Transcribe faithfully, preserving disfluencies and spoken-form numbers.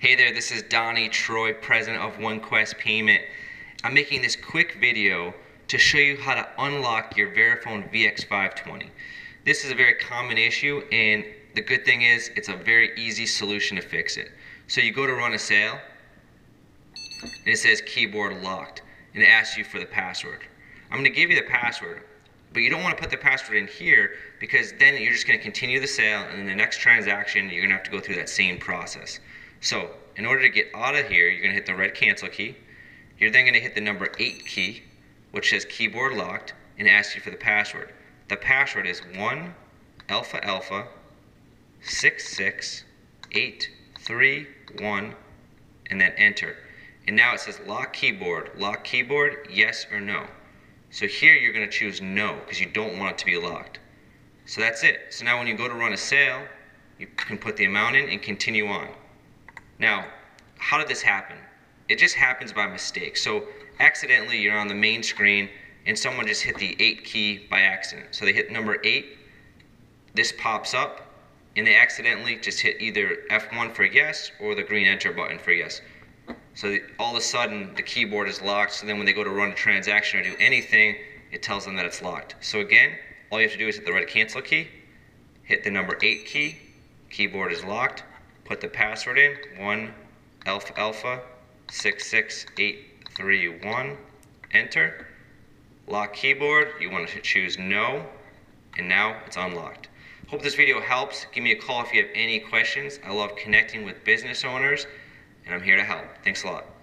Hey there, this is Donnie Troy, president of OneQuest Payment. I'm making this quick video to show you how to unlock your Verifone V X five twenty. This is a very common issue, and the good thing is it's a very easy solution to fix it. So you go to run a sale, and it says keyboard locked, and it asks you for the password. I'm gonna give you the password, but you don't wanna put the password in here because then you're just gonna continue the sale, and in the next transaction, you're gonna have to go through that same process. So, in order to get out of here, you're going to hit the red cancel key. You're then going to hit the number eight key, which says keyboard locked, and asks you for the password. The password is one alpha alpha six six eight three one, and then enter. And now it says lock keyboard. Lock keyboard, yes or no. So here you're going to choose no because you don't want it to be locked. So that's it. So now when you go to run a sale, you can put the amount in and continue on. Now, how did this happen? It just happens by mistake. So accidentally you're on the main screen and someone just hit the eight key by accident. So they hit number eight, this pops up, and they accidentally just hit either F one for yes or the green enter button for yes. So all of a sudden the keyboard is locked, so then when they go to run a transaction or do anything, it tells them that it's locked. So again, all you have to do is hit the red cancel key, hit the number eight key, keyboard is locked, put the password in, one alpha alpha six six eight three one, enter, lock keyboard, you want to choose no, and now it's unlocked. Hope this video helps. Give me a call if you have any questions. I love connecting with business owners, and I'm here to help. Thanks a lot.